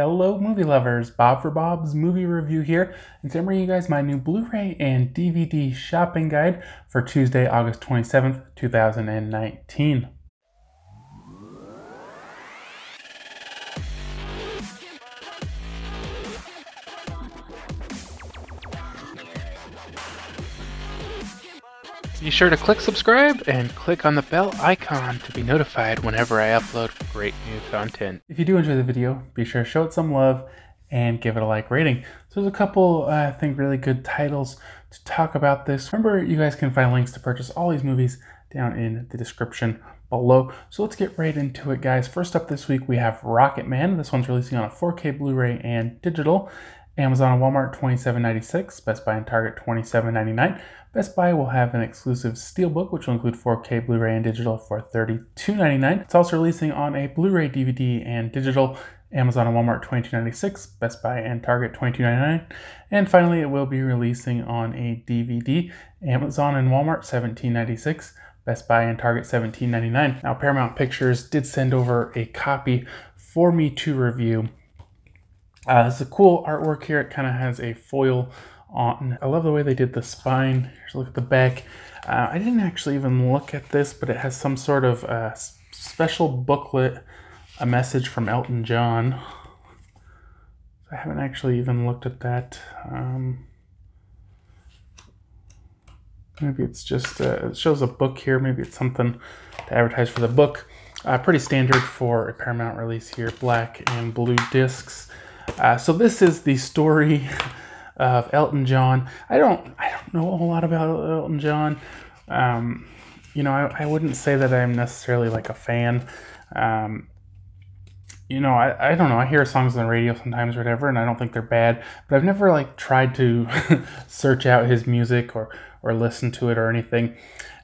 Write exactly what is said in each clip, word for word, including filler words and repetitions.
Hello movie lovers, Bob for Bob's Movie Review here, and to bring you guys my new Blu-ray and D V D shopping guide for Tuesday, August twenty-seventh, two thousand nineteen. Be sure to click subscribe and click on the bell icon to be notified whenever I upload great new content. If you do enjoy the video, be sure to show it some love and give it a like rating. So there's a couple, uh, I think, really good titles to talk about this. Remember, you guys can find links to purchase all these movies down in the description below. So let's get right into it, guys. First up this week, we have Rocketman. This one's releasing on a four K Blu-ray and digital. Amazon and Walmart twenty-seven ninety-six, Best Buy and Target twenty-seven ninety-nine. Best Buy will have an exclusive Steelbook, which will include four K Blu-ray and digital for thirty-two ninety-nine. It's also releasing on a Blu-ray, D V D, and digital. Amazon and Walmart twenty-two ninety-six, Best Buy and Target twenty-two ninety-nine. And finally, it will be releasing on a D V D. Amazon and Walmart seventeen ninety-six, Best Buy and Target seventeen ninety-nine. Now, Paramount Pictures did send over a copy for me to review. Uh, this is a cool artwork here. It kind of has a foil on. I love the way they did the spine. Here's a look at the back. Uh, I didn't actually even look at this, but it has some sort of uh, special booklet, a message from Elton John. I haven't actually even looked at that. Um, maybe it's just, uh, it shows a book here. Maybe it's something to advertise for the book. Uh, pretty standard for a Paramount release here. Black and blue discs. Uh, so this is the story of Elton John. I don't, I don't know a whole lot about Elton John. Um, you know, I, I wouldn't say that I'm necessarily like a fan. Um, you know, I, I don't know. I hear songs on the radio sometimes or whatever, and I don't think they're bad. But I've never like tried to search out his music or, or listen to it or anything.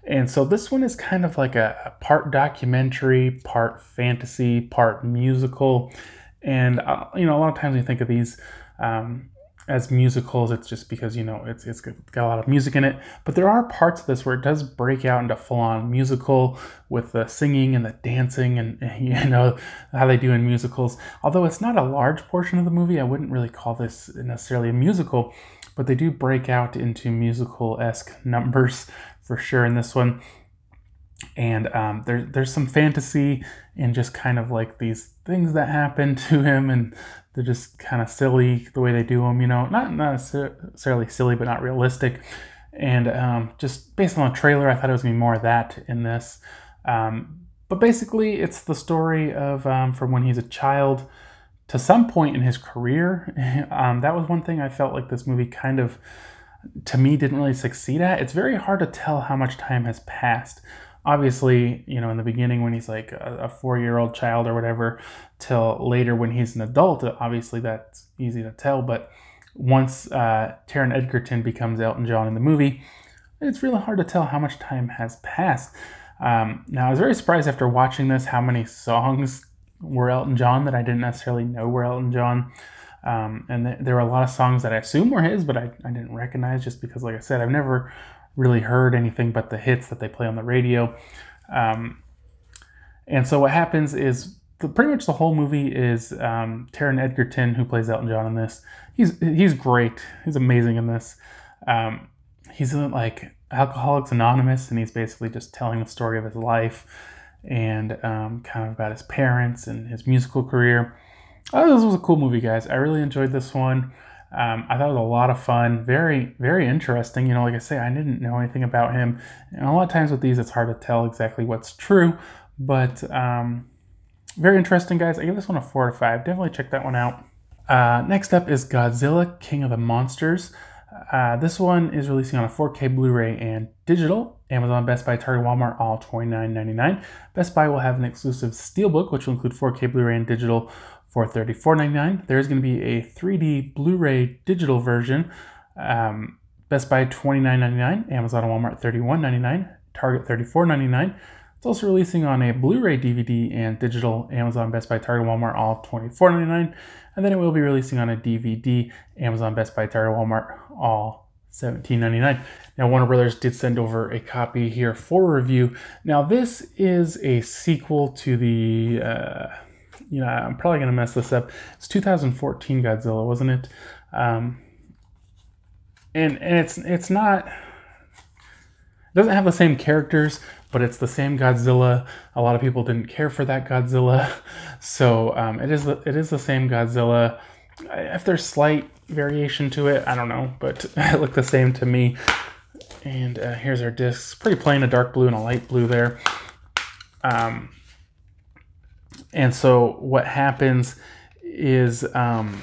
And so this one is kind of like a, a part documentary, part fantasy, part musical. And, uh, you know, a lot of times when you think of these um, as musicals, it's just because, you know, it's, it's got a lot of music in it. But there are parts of this where it does break out into full-on musical with the singing and the dancing and, you know, how they do in musicals. Although it's not a large portion of the movie, I wouldn't really call this necessarily a musical, but they do break out into musical-esque numbers for sure in this one. And um, there, there's some fantasy and just kind of like these things that happen to him, and they're just kind of silly the way they do them, you know, not, not necessarily silly, but not realistic. And um, just based on the trailer, I thought it was going to be more of that in this. Um, but basically, it's the story of um, from when he's a child to some point in his career. um, that was one thing I felt like this movie kind of, to me, didn't really succeed at. It's very hard to tell how much time has passed. Obviously, you know, in the beginning when he's like a four-year-old child or whatever, till later when he's an adult, obviously that's easy to tell. But once uh, Taron Egerton becomes Elton John in the movie, it's really hard to tell how much time has passed. Um, now, I was very surprised after watching this how many songs were Elton John that I didn't necessarily know were Elton John. Um, and th there were a lot of songs that I assume were his, but I, I didn't recognize just because, like I said, I've never really heard anything but the hits that they play on the radio. Um, and so what happens is the, pretty much the whole movie is um, Taron Egerton, who plays Elton John in this. He's he's great. He's amazing in this. Um, he's in like Alcoholics Anonymous, and he's basically just telling the story of his life and um, kind of about his parents and his musical career. Oh, this was a cool movie, guys. I really enjoyed this one. Um, I thought it was a lot of fun. Very, very interesting. You know, like I say, I didn't know anything about him. And a lot of times with these, it's hard to tell exactly what's true. But um, very interesting, guys. I give this one a four to five. Definitely check that one out. Uh, next up is Godzilla: King of the Monsters. Uh, this one is releasing on a four K Blu-ray and digital. Amazon, Best Buy, Target, Walmart, all twenty-nine ninety-nine. Best Buy will have an exclusive Steelbook, which will include four K Blu-ray and digital for thirty-four ninety-nine. There's going to be a three D Blu-ray digital version. Um, Best Buy twenty-nine ninety-nine, Amazon and Walmart thirty-one ninety-nine, Target thirty-four ninety-nine. It's also releasing on a Blu-ray, D V D, and digital. Amazon, Best Buy, Target, Walmart, all twenty-four ninety-nine. And then it will be releasing on a D V D. Amazon, Best Buy, Target, Walmart, all seventeen ninety-nine. Now, Warner Brothers did send over a copy here for review. Now, this is a sequel to the... Uh, you know, I'm probably going to mess this up. It's two thousand fourteen Godzilla, wasn't it? Um, and and it's it's not, it doesn't have the same characters, but it's the same Godzilla. A lot of people didn't care for that Godzilla, so um, it is the, it is the same Godzilla. If there's slight variation to it, I don't know, but it looked the same to me. And uh, here's our discs. Pretty plain, a dark blue and a light blue there. Um, and so what happens is um,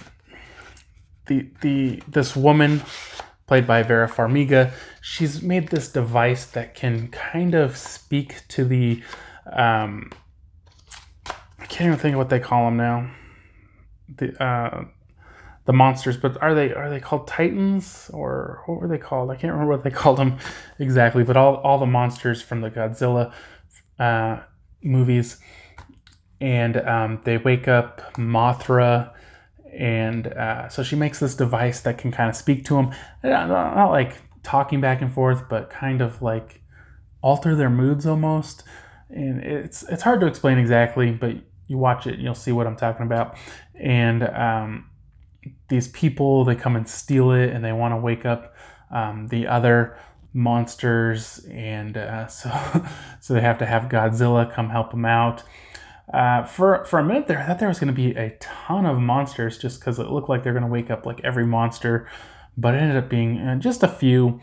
the the this woman, played by Vera Farmiga, she's made this device that can kind of speak to the... Um, I can't even think of what they call them now. The... Uh, The monsters, but are they are they called Titans, or what were they called? I can't remember what they called them exactly, but all, all the monsters from the Godzilla uh, movies. And um, they wake up Mothra, and uh, so she makes this device that can kind of speak to them. Not, not like talking back and forth, but kind of like alter their moods almost. And it's, it's hard to explain exactly, but you watch it and you'll see what I'm talking about. And... Um, these people, they come and steal it, and they want to wake up um, the other monsters, and uh, so so they have to have Godzilla come help them out. Uh, for, for a minute there, I thought there was going to be a ton of monsters, just because it looked like they're going to wake up like every monster, but it ended up being uh, just a few.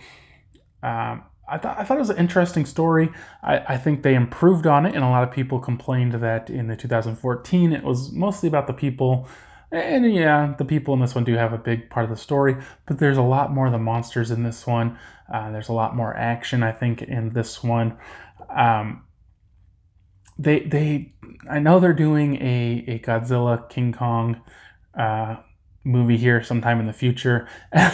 Um, I, th I thought it was an interesting story. I, I think they improved on it, and a lot of people complained that in the two thousand fourteen it was mostly about the people. And yeah, the people in this one do have a big part of the story, but there's a lot more of the monsters in this one. Uh, there's a lot more action, I think, in this one. Um, they, they, I know they're doing a, a Godzilla King Kong uh, movie here sometime in the future.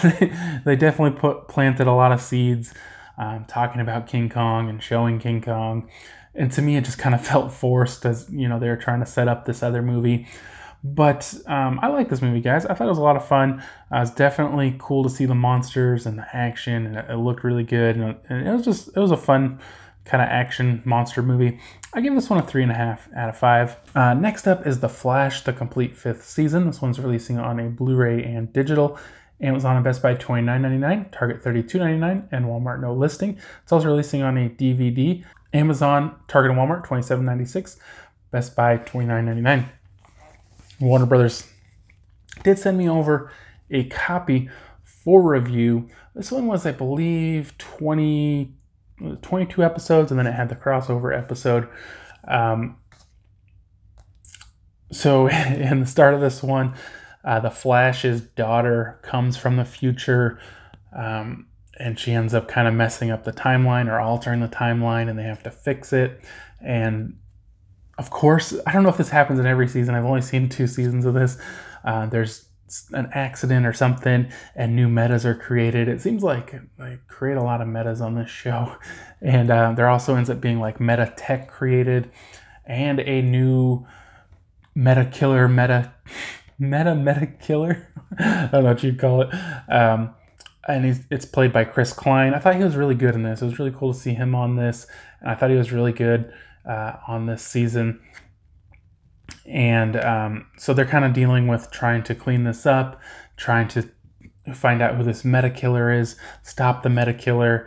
they, they definitely put planted a lot of seeds um, talking about King Kong and showing King Kong. And to me, it just kind of felt forced, as you know, they were trying to set up this other movie. But um, I like this movie, guys. I thought it was a lot of fun. Uh, it was definitely cool to see the monsters and the action, and it, it looked really good. And it, and it was just, it was a fun kind of action monster movie. I give this one a three and a half out of five. Uh, next up is The Flash, the complete fifth season. This one's releasing on a Blu-ray and digital. Amazon and Best Buy twenty-nine ninety-nine, Target thirty-two ninety-nine, and Walmart no listing. It's also releasing on a D V D. Amazon, Target, and Walmart twenty-seven ninety-six, Best Buy twenty-nine ninety-nine. Warner Brothers did send me over a copy for review. This one was, I believe, twenty, twenty-two episodes, and then it had the crossover episode. Um, so in the start of this one, uh, the Flash's daughter comes from the future, um, and she ends up kind of messing up the timeline or altering the timeline, and they have to fix it. And of course, I don't know if this happens in every season. I've only seen two seasons of this. Uh, there's an accident or something, and new metas are created. It seems like they create a lot of metas on this show. And uh, there also ends up being like meta tech created, and a new meta killer, meta, meta, meta killer. I don't know what you'd call it. Um, and he's, it's played by Chris Klein. I thought he was really good in this. It was really cool to see him on this, and I thought he was really good Uh, on this season. And um, so they're kind of dealing with trying to clean this up, trying to find out who this meta killer is, stop the meta killer.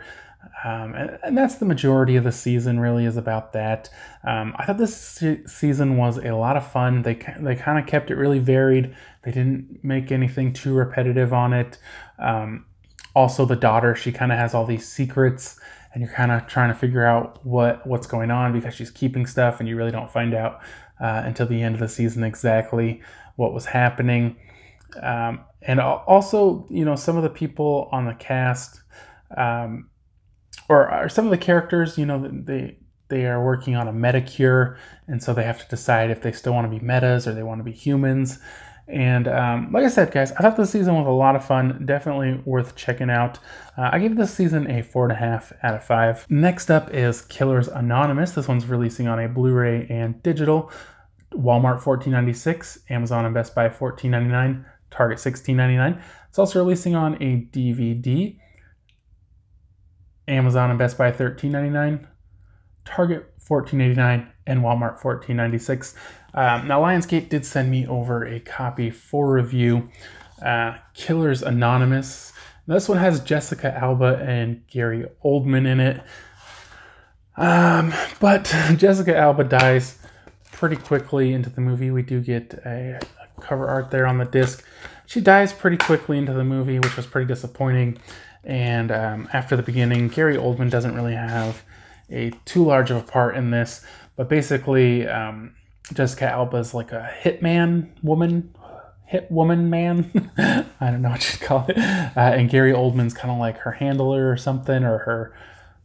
Um, and, and that's the majority of the season, really, is about that. Um, I thought this se season was a lot of fun. They, they kind of kept it really varied. They didn't make anything too repetitive on it. Um, also, the daughter, she kind of has all these secrets, and you're kind of trying to figure out what, what's going on, because she's keeping stuff, and you really don't find out uh, until the end of the season exactly what was happening. Um, and also, you know, some of the people on the cast, um, or, or some of the characters, you know, they, they are working on a metacure, and so they have to decide if they still want to be metas or they want to be humans. And um, like I said, guys, I thought this season was a lot of fun. Definitely worth checking out. Uh, I gave this season a four and a half out of five. Next up is Killers Anonymous. This one's releasing on a Blu-ray and digital. Walmart fourteen ninety-six, Amazon and Best Buy fourteen ninety-nine, Target sixteen ninety-nine. It's also releasing on a D V D. Amazon and Best Buy thirteen ninety-nine, Target fourteen eighty-nine, and Walmart fourteen ninety-six. Um, now, Lionsgate did send me over a copy for review, uh, Killers Anonymous. Now, this one has Jessica Alba and Gary Oldman in it. Um, but Jessica Alba dies pretty quickly into the movie. We do get a, a cover art there on the disc. She dies pretty quickly into the movie, which was pretty disappointing. And um, after the beginning, Gary Oldman doesn't really have a too large of a part in this. But basically, um, Jessica Alba is like a hitman woman, hit woman man. I don't know what you'd call it. Uh, and Gary Oldman's kind of like her handler or something, or her,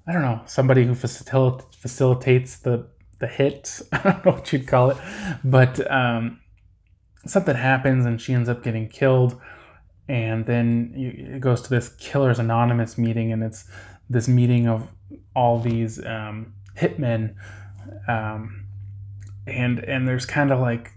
I don't know, somebody who facil facilitates the, the hits. I don't know what you'd call it. But um, something happens and she ends up getting killed. And then you, it goes to this Killers Anonymous meeting, and it's this meeting of all these um, hitmen. Um, and and there's kind of like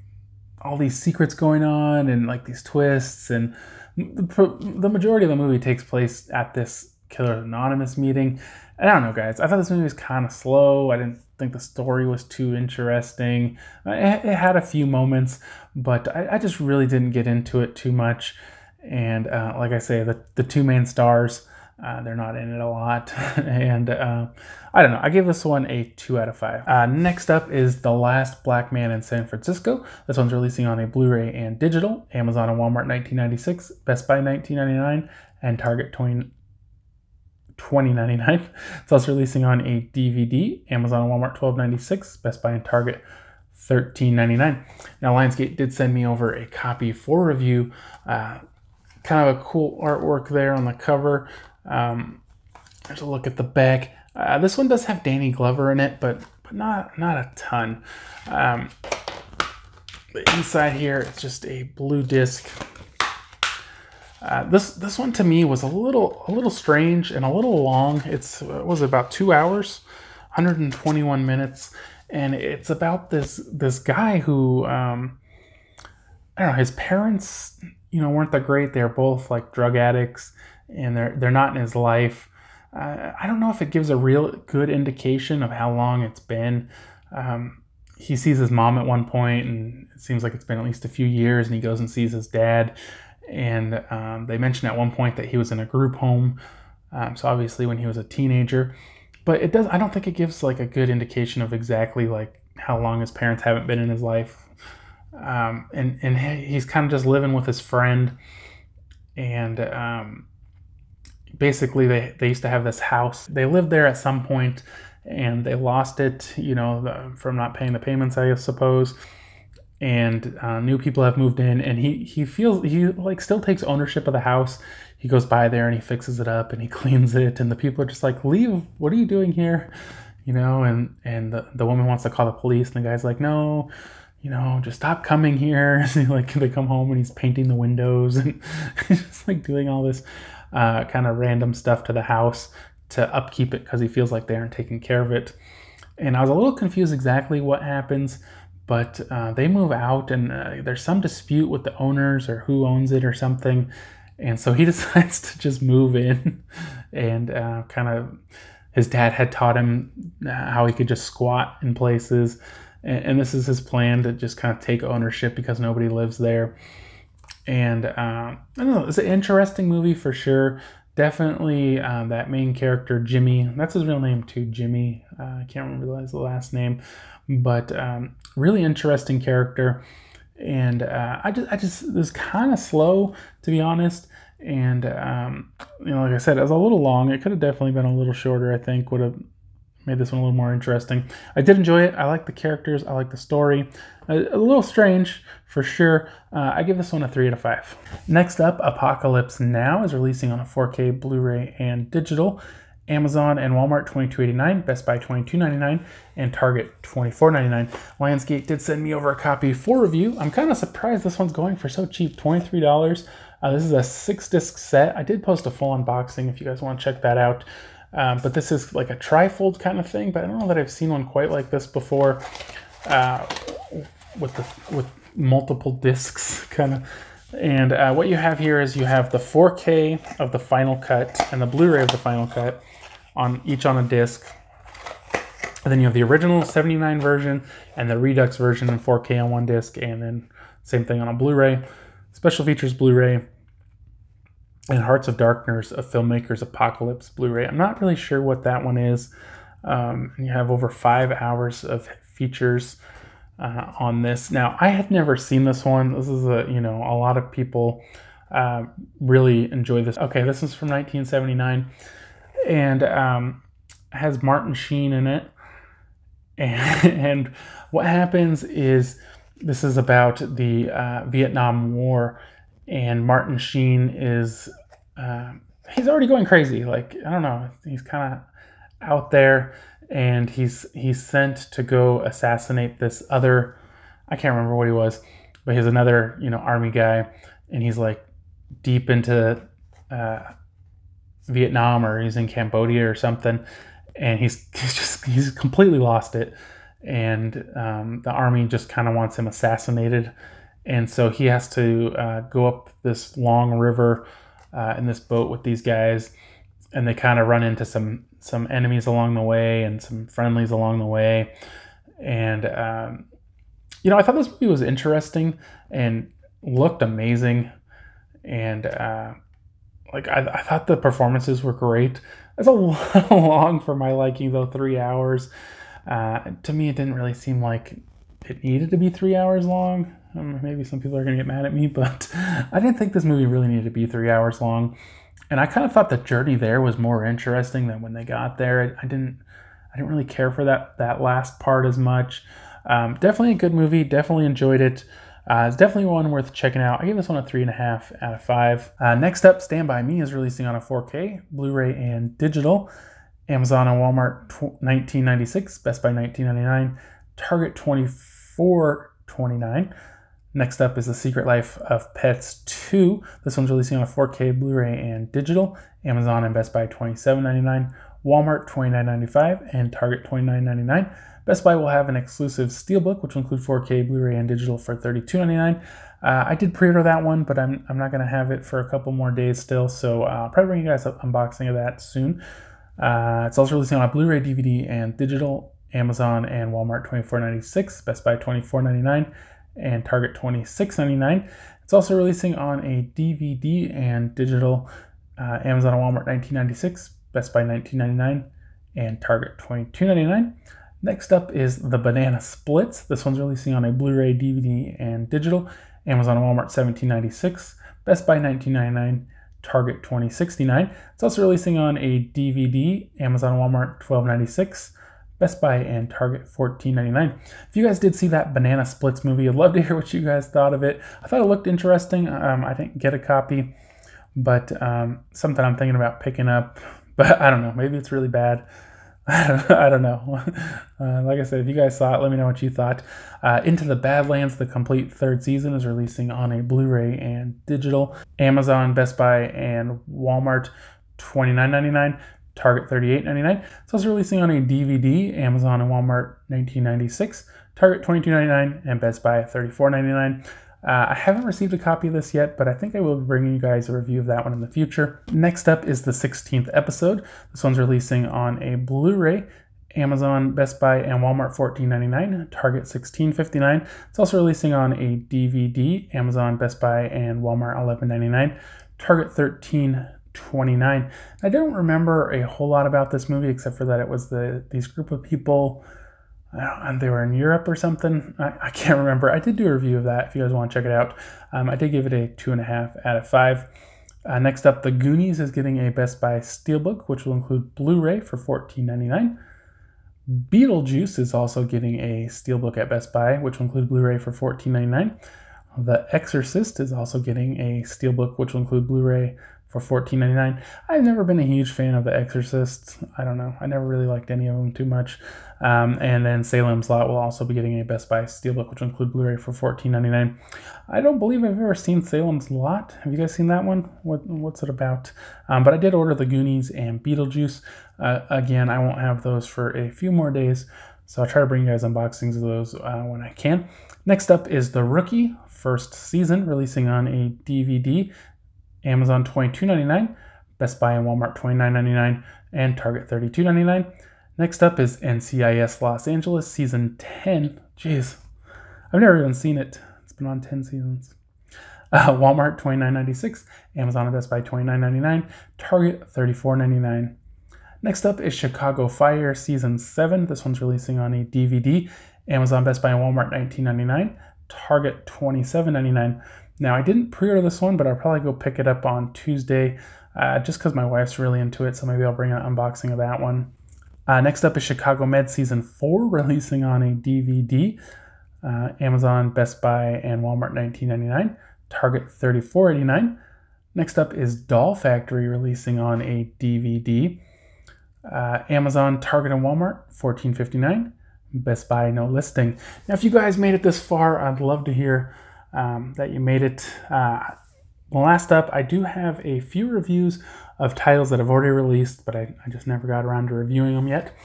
all these secrets going on and like these twists, and the, the majority of the movie takes place at this Killers Anonymous meeting. And I don't know, guys, I thought this movie was kind of slow. I didn't think the story was too interesting. It, it had a few moments, but I, I just really didn't get into it too much. And uh, like I say, the, the two main stars, Uh, they're not in it a lot. And uh, I don't know. I gave this one a two out of five. Uh, next up is The Last Black Man in San Francisco. This one's releasing on a Blu-ray and digital. Amazon and Walmart nineteen ninety-six, Best Buy nineteen ninety-nine, and Target twenty ninety-nine. It's also releasing on a D V D. Amazon and Walmart twelve ninety-six, Best Buy and Target thirteen ninety-nine. Now, Lionsgate did send me over a copy for review. Uh, kind of a cool artwork there on the cover. Um, there's a look at the back. Uh, this one does have Danny Glover in it, but but not not a ton. Um, the inside here, it's just a blue disc. Uh, this this one to me was a little a little strange and a little long. It's it was about two hours, one hundred twenty-one minutes, and it's about this this guy who um, I don't know. His parents, you know, weren't that great. They're both like drug addicts, and they're, they're not in his life. Uh, I don't know if it gives a real good indication of how long it's been. Um, he sees his mom at one point, and it seems like it's been at least a few years, and he goes and sees his dad. And um, they mention at one point that he was in a group home, um, so obviously when he was a teenager. But it does. I don't think it gives like a good indication of exactly like how long his parents haven't been in his life. Um, and, and he's kind of just living with his friend, and um, basically they, they used to have this house. They lived there at some point and they lost it, you know, the, from not paying the payments, I suppose. And uh, new people have moved in, and he, he feels, he like still takes ownership of the house. He goes by there and he fixes it up and he cleans it, and the people are just like, leave, what are you doing here? You know, and, and the, the woman wants to call the police, and the guy's like, no, you know, just stop coming here. Like, they come home and he's painting the windows and just like doing all this uh, kind of random stuff to the house to upkeep it, because he feels like they aren't taking care of it. And I was a little confused exactly what happens, but uh, they move out, and uh, there's some dispute with the owners or who owns it or something. And so he decides to just move in, and uh, kind of his dad had taught him how he could just squat in places. And this is his plan, to just kind of take ownership because nobody lives there. And uh, I don't know, it's an interesting movie for sure. Definitely uh, that main character, Jimmy, that's his real name too, Jimmy. Uh, I can't remember his last name, but um, really interesting character. And uh, I just, I just it was kind of slow, to be honest. And um, you know, like I said, it was a little long. It could have definitely been a little shorter, I think, would have made this one a little more interesting. I did enjoy it. I like the characters. I like the story. A, a little strange for sure. Uh, I give this one a three out of five. Next up, Apocalypse Now is releasing on a four K Blu-ray and digital. Amazon and Walmart twenty-two eighty-nine, Best Buy twenty-two ninety-nine, and Target twenty-four ninety-nine. Lionsgate did send me over a copy for review. I'm kind of surprised this one's going for so cheap, twenty-three dollars. Uh, this is a six-disc set. I did post a full unboxing if you guys want to check that out. Um, but this is like a trifold kind of thing, but I don't know that I've seen one quite like this before, uh, with the, with multiple discs kind of. And uh, what you have here is you have the four K of the final cut and the Blu-ray of the final cut on each on a disc. And then you have the original seventy-nine version and the Redux version in four K on one disc, and then same thing on a Blu-ray. Special Features Blu-ray and Hearts of Darkness, a Filmmaker's Apocalypse Blu-ray. I'm not really sure what that one is. Um, you have over five hours of features uh, on this. Now, I had never seen this one. This is a, you know, a lot of people uh, really enjoy this. Okay, this is from nineteen seventy-nine and um, has Martin Sheen in it. And, and what happens is this is about the uh, Vietnam War, and Martin Sheen is, uh, he's already going crazy. Like, I don't know, he's kind of out there, and he's he's sent to go assassinate this other, I can't remember what he was, but he's another, you know, army guy, and he's like deep into uh, Vietnam, or he's in Cambodia or something, and he's, he's just, he's completely lost it. And um, the army just kind of wants him assassinated. And so he has to uh, go up this long river uh, in this boat with these guys, and they kind of run into some some enemies along the way and some friendlies along the way. And, um, you know, I thought this movie was interesting and looked amazing. And, uh, like, I, I thought the performances were great. It's a lot long for my liking, though, three hours. Uh, to me, it didn't really seem like it needed to be three hours long. Um, maybe some people are going to get mad at me, but I didn't think this movie really needed to be three hours long. And I kind of thought the journey there was more interesting than when they got there. I, I didn't, I didn't really care for that that last part as much. Um, definitely a good movie. Definitely enjoyed it. Uh, it's definitely one worth checking out. I gave this one a three and a half out of five. Uh, next up, Stand By Me is releasing on a four K, Blu-ray, and digital. Amazon and Walmart nineteen ninety-six, Best Buy nineteen ninety-nine, Target twenty-four twenty-nine. Next up is The Secret Life of Pets two. This one's releasing on a four K, Blu-ray, and digital. Amazon and Best Buy twenty-seven ninety-nine, Walmart twenty-nine ninety-five, and Target twenty-nine ninety-nine. Best Buy will have an exclusive Steelbook, which will include four K, Blu-ray, and digital for thirty-two ninety-nine. Uh, I did pre-order that one, but I'm, I'm not going to have it for a couple more days still, so uh, I'll probably bring you guys an unboxing of that soon. Uh, it's also releasing on a Blu-ray, D V D, and digital. Amazon and Walmart twenty-four ninety-six, Best Buy twenty-four ninety-nine, and Target twenty-six ninety-nine. It's also releasing on a D V D and digital. Uh, Amazon and Walmart nineteen ninety-six, Best Buy nineteen ninety-nine, and Target twenty-two ninety-nine. Next up is The Banana Splits. This one's releasing on a Blu-ray, D V D, and digital. Amazon and Walmart seventeen ninety-six, Best Buy nineteen ninety-nine. Target twenty sixty-nine. It's also releasing on a D V D, Amazon Walmart twelve ninety-six, Best Buy, and Target fourteen ninety-nine. If you guys did see that Banana Splits movie, I'd love to hear what you guys thought of it. I thought it looked interesting. Um, I didn't get a copy, but um, something I'm thinking about picking up. But I don't know. Maybe it's really bad. I don't know. Uh, like I said, if you guys saw it, let me know what you thought. Uh, Into the Badlands, the complete third season, is releasing on a Blu-ray and digital. Amazon, Best Buy, and Walmart twenty-nine ninety-nine, Target thirty-eight ninety-nine. It's also releasing on a D V D, Amazon and Walmart nineteen ninety-six, Target twenty-two ninety-nine, and Best Buy thirty-four ninety-nine. Uh, I haven't received a copy of this yet, but I think I will be bringing you guys a review of that one in the future. Next up is The sixteenth Episode. This one's releasing on a Blu-ray, Amazon, Best Buy, and Walmart fourteen ninety-nine, Target sixteen fifty-nine. It's also releasing on a D V D, Amazon, Best Buy, and Walmart eleven ninety-nine, Target thirteen twenty-nine. I don't remember a whole lot about this movie except for that it was the these group of people. And they were in Europe or something. I, I can't remember. I did do a review of that if you guys want to check it out. Um, I did give it a two and a half out of five. Uh, next up, The Goonies is getting a Best Buy Steelbook, which will include Blu-ray for fourteen ninety-nine. Beetlejuice is also getting a Steelbook at Best Buy, which will include Blu-ray for fourteen ninety-nine. The Exorcist is also getting a Steelbook, which will include Blu-ray for fourteen ninety-nine. I've never been a huge fan of The Exorcist. I don't know. I never really liked any of them too much. Um, and then Salem's Lot will also be getting a Best Buy Steelbook, which will include Blu-ray for fourteen ninety-nine. I don't believe I've ever seen Salem's Lot. Have you guys seen that one? What, what's it about? Um, but I did order The Goonies and Beetlejuice. Uh, again, I won't have those for a few more days, so I'll try to bring you guys unboxings of those uh, when I can. Next up is The Rookie, first season, releasing on a D V D. Amazon twenty-two ninety-nine, Best Buy and Walmart twenty-nine ninety-nine, and Target thirty-two ninety-nine. Next up is N C I S Los Angeles Season ten. Jeez, I've never even seen it. It's been on ten seasons. Uh, Walmart twenty-nine ninety-six, Amazon and Best Buy twenty-nine ninety-nine, Target thirty-four ninety-nine. Next up is Chicago Fire Season seven. This one's releasing on a D V D. Amazon, Best Buy, and Walmart nineteen ninety-nine, Target twenty-seven ninety-nine. Now, I didn't pre-order this one, but I'll probably go pick it up on Tuesday uh, just because my wife's really into it, so maybe I'll bring an unboxing of that one. Uh, next up is Chicago Med Season four, releasing on a D V D. Uh, Amazon, Best Buy, and Walmart nineteen ninety-nine, Target thirty-four eighty-nine. Next up is Doll Factory, releasing on a D V D. Uh, Amazon, Target, and Walmart fourteen fifty-nine. Best Buy, no listing. Now, if you guys made it this far, I'd love to hear um, that you made it. Uh, last up, I do have a few reviews of titles that I've already released, but I, I just never got around to reviewing them yet.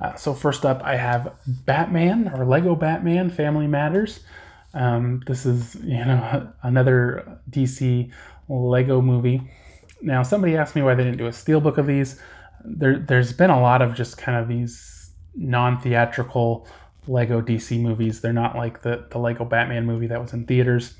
Uh, so first up, I have Batman, or Lego Batman, Family Matters. Um, this is, you know, another D C Lego movie. Now, somebody asked me why they didn't do a Steelbook of these. There, there's been a lot of just kind of these non-theatrical Lego D C movies. They're not like the, the Lego Batman movie that was in theaters.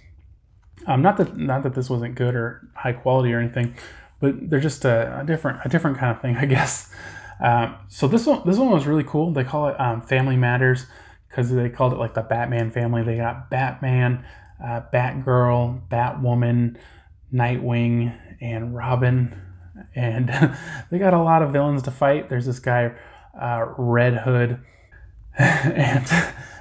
Um, not that not that this wasn't good or high quality or anything, but they're just a, a different a different kind of thing, I guess. Um, so this one this one was really cool. They call it um, Family Matters because they called it like the Batman family. They got Batman, uh, Batgirl, Batwoman, Nightwing, and Robin, and they got a lot of villains to fight. There's this guy, Uh, Red Hood, and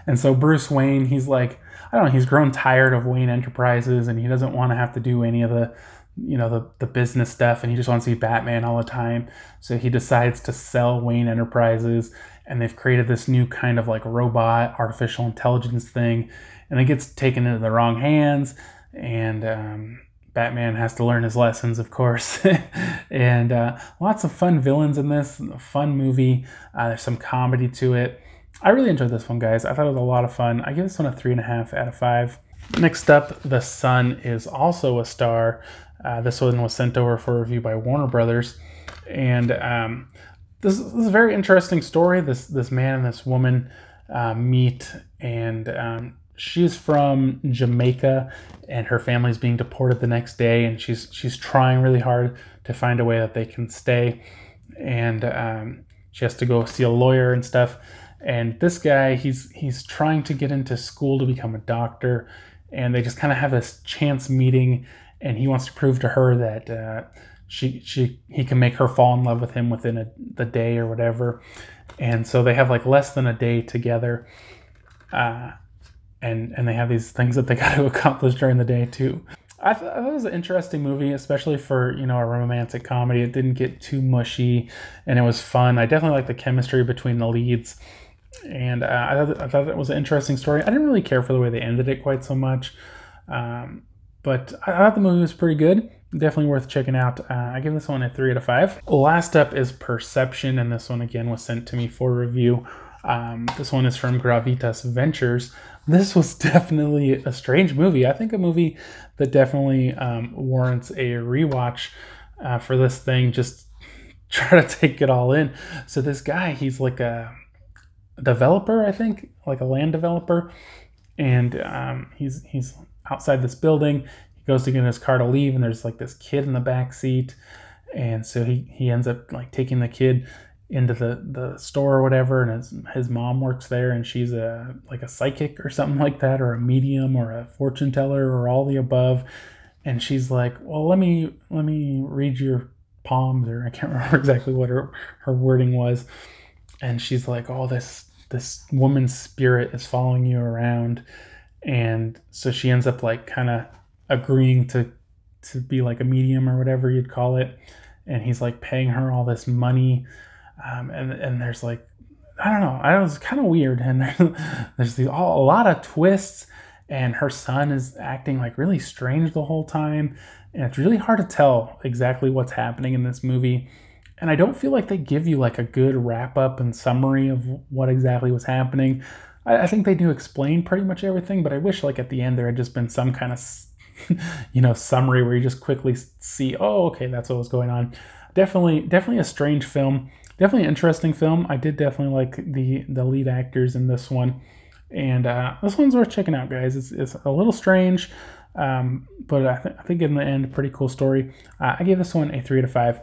and so Bruce Wayne, he's like, I don't know, he's grown tired of Wayne Enterprises, and he doesn't want to have to do any of the, you know, the, the business stuff, and he just wants to be Batman all the time. So he decides to sell Wayne Enterprises, and they've created this new kind of like robot artificial intelligence thing, and it gets taken into the wrong hands, and um, Batman has to learn his lessons, of course. and uh, lots of fun villains in this. Fun movie. Uh, there's some comedy to it. I really enjoyed this one, guys. I thought it was a lot of fun. I give this one a three and a half out of five. Next up, The Sun is also a star. Uh, this one was sent over for review by Warner Brothers, and um, this, this is a very interesting story. This this man and this woman uh, meet, and um, she's from Jamaica, and her family's being deported the next day, and she's she's trying really hard to find a way that they can stay, and um, she has to go see a lawyer and stuff. And this guy, he's he's trying to get into school to become a doctor, and they just kind of have this chance meeting, and he wants to prove to her that uh, she she he can make her fall in love with him within a, the day or whatever. And so they have like less than a day together. Uh, And, and they have these things that they got to accomplish during the day too. I thought it was an interesting movie, especially for, you know, a romantic comedy. It didn't get too mushy, and it was fun. I definitely liked the chemistry between the leads, and uh, I, thought that, I thought that was an interesting story. I didn't really care for the way they ended it quite so much, um, but I thought the movie was pretty good. Definitely worth checking out. Uh, I give this one a three out of five. Last up is Perception, and this one again was sent to me for review. Um, this one is from Gravitas Ventures. This was definitely a strange movie. I think a movie that definitely um, warrants a rewatch uh, for this thing. Just try to take it all in. So this guy, he's like a developer, I think, like a land developer, and um, he's he's outside this building. He goes to get in his car to leave, and there's like this kid in the back seat, and so he he ends up like taking the kid into the the store or whatever, and his, his mom works there, and she's a like a psychic or something like that, or a medium or a fortune teller or all the above. And she's like, well, let me let me read your palms, or I can't remember exactly what her her wording was. And she's like, oh, this this woman's spirit is following you around. And so she ends up like kind of agreeing to to be like a medium or whatever you'd call it, and he's like paying her all this money. Um, and, and there's like, I don't know, I don't, it was kind of weird. And there, there's the, all, a lot of twists, and her son is acting like really strange the whole time. And it's really hard to tell exactly what's happening in this movie. And I don't feel like they give you like a good wrap up and summary of what exactly was happening. I, I think they do explain pretty much everything, but I wish like at the end there had just been some kind of, you know, summary where you just quickly see, oh, okay, that's what was going on. Definitely, definitely a strange film. definitely an interesting film. I did definitely like the the lead actors in this one, and uh, this one's worth checking out, guys. It's, it's a little strange, um, but I, th I think in the end, pretty cool story. Uh, I gave this one a three out of five.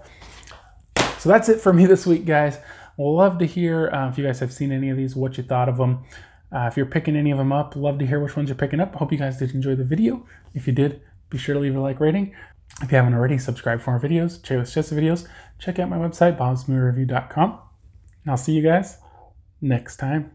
So that's it for me this week, guys. Love to hear uh, if you guys have seen any of these, what you thought of them. Uh, if you're picking any of them up, love to hear which ones you're picking up. Hope you guys did enjoy the video. If you did, be sure to leave a like rating. If you haven't already, subscribe for more videos. Check out Jessica videos. Check out my website, bobs movie review dot com. And I'll see you guys next time.